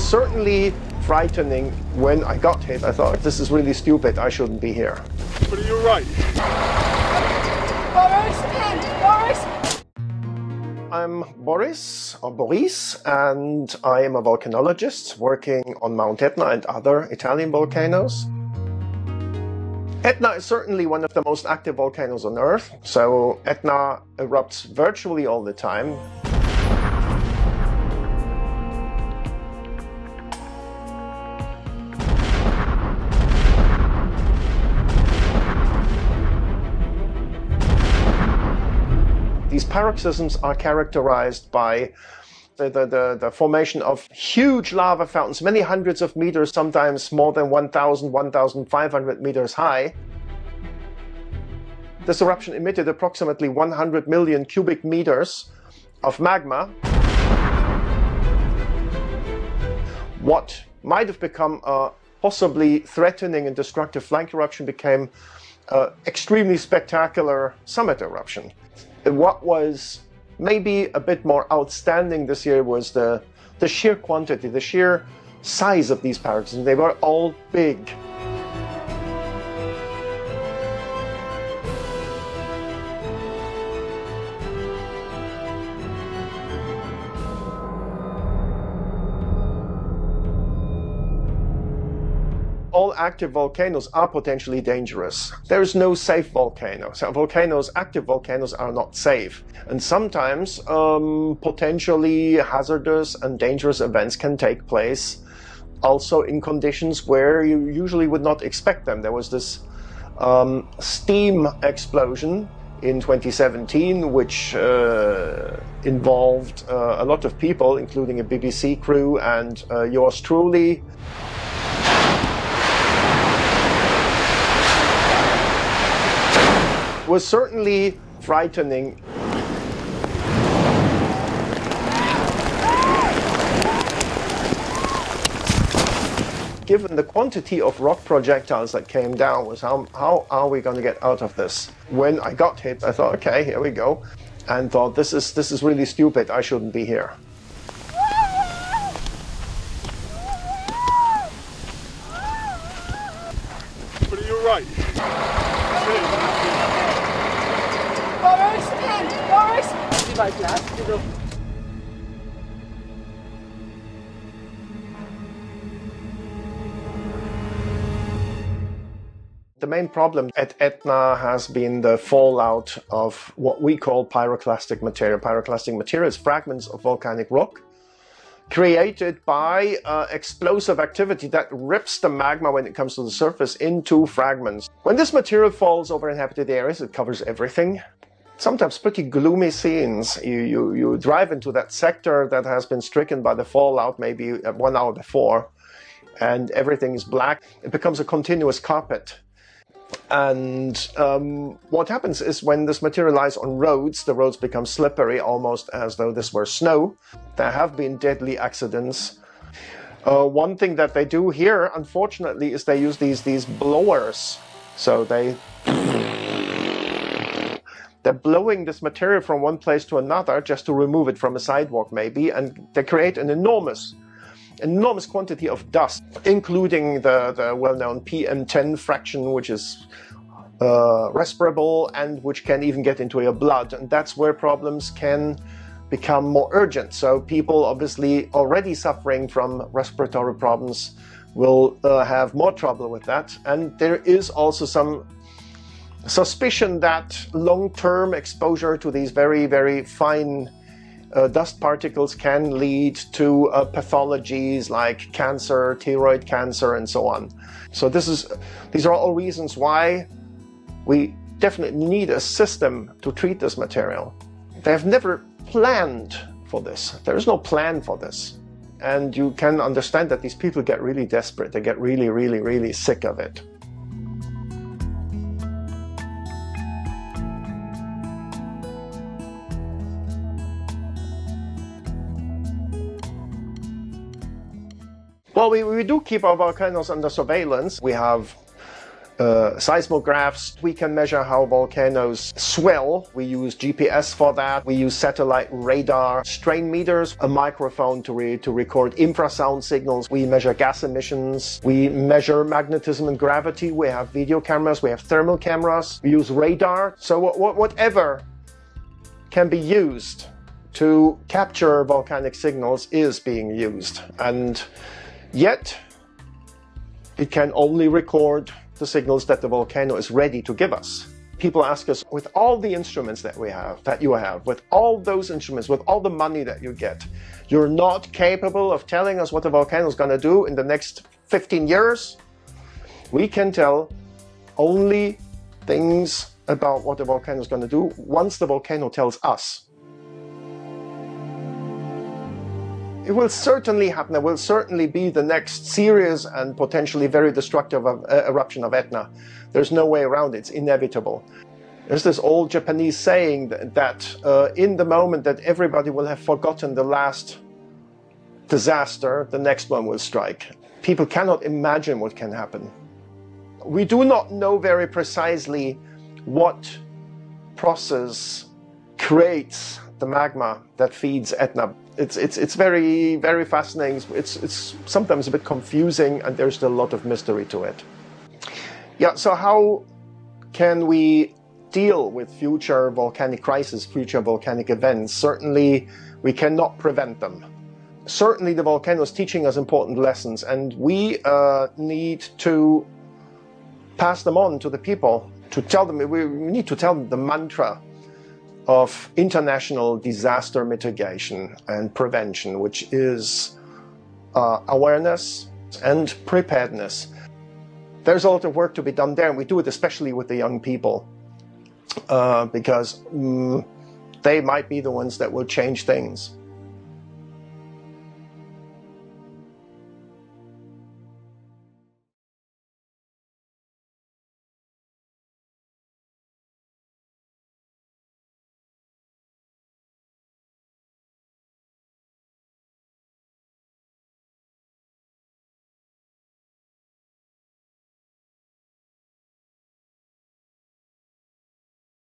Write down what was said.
was certainly frightening when I got hit. I thought, this is really stupid. I shouldn't be here. But are you right? Boris, Boris! I'm Boris, or Boris, and I am a volcanologist working on Mount Etna and other Italian volcanoes. Etna is certainly one of the most active volcanoes on Earth, so Etna erupts virtually all the time. These paroxysms are characterized by the formation of huge lava fountains, many hundreds of meters, sometimes more than 1,000, 1,500 meters high. This eruption emitted approximately 100 million cubic meters of magma. What might have become a possibly threatening and destructive flank eruption became an extremely spectacular summit eruption. What was maybe a bit more outstanding this year was the sheer quantity, the sheer size of these paroxysms. They were all big. All active volcanoes are potentially dangerous. There is no safe volcano. So active volcanoes are not safe. And sometimes potentially hazardous and dangerous events can take place also in conditions where you usually would not expect them. There was this steam explosion in 2017, which involved a lot of people, including a BBC crew and yours truly. Was certainly frightening. Given the quantity of rock projectiles that came down, was how are we going to get out of this? When I got hit, I thought, okay, here we go, and thought, this is really stupid. I shouldn't be here. But are you right? The main problem at Etna has been the fallout of what we call pyroclastic material. Pyroclastic material is fragments of volcanic rock created by explosive activity that rips the magma when it comes to the surface into fragments. When this material falls over inhabited areas, it covers everything. Sometimes pretty gloomy scenes. You drive into that sector that has been stricken by the fallout maybe 1 hour before, and everything is black. It becomes a continuous carpet. And what happens is when this material lies on roads, the roads become slippery, almost as though this were snow. There have been deadly accidents. One thing that they do here, unfortunately, is they use these blowers. So they're blowing this material from one place to another just to remove it from a sidewalk maybe, and they create an enormous quantity of dust, including the well-known PM10 fraction, which is respirable and which can even get into your blood, and that's where problems can become more urgent. So people obviously already suffering from respiratory problems will have more trouble with that, and there is also some suspicion that long-term exposure to these very, very fine dust particles can lead to pathologies like cancer, thyroid cancer, and so on. So these are all reasons why we definitely need a system to treat this material. They have never planned for this. There is no plan for this. And you can understand that these people get really desperate. They get really, really, really sick of it. Well, we do keep our volcanoes under surveillance. We have seismographs. We can measure how volcanoes swell. We use GPS for that. We use satellite radar, strain meters, a microphone to record infrasound signals. We measure gas emissions. We measure magnetism and gravity. We have video cameras. We have thermal cameras. We use radar. So whatever can be used to capture volcanic signals is being used, and yet it can only record the signals that the volcano is ready to give us. People ask us, with all the instruments that we have, that you have, with all those instruments, with all the money that you get, you're not capable of telling us what the volcano is going to do in the next 15 years? We can tell only things about what the volcano is going to do once the volcano tells us. It will certainly happen. It will certainly be the next serious and potentially very destructive eruption of Etna. There's no way around it. It's inevitable. There's this old Japanese saying that in the moment that everybody will have forgotten the last disaster, the next one will strike. People cannot imagine what can happen. We do not know very precisely what process creates the magma that feeds Etna. It's very, very fascinating. It's sometimes a bit confusing, and there's still a lot of mystery to it. Yeah, so how can we deal with future volcanic crises, future volcanic events? Certainly, we cannot prevent them. Certainly, the volcano is teaching us important lessons, and we need to pass them on to the people, to tell them, we need to tell them the mantra of international disaster mitigation and prevention, which is awareness and preparedness. There's a lot of work to be done there, and we do it especially with the young people because they might be the ones that will change things.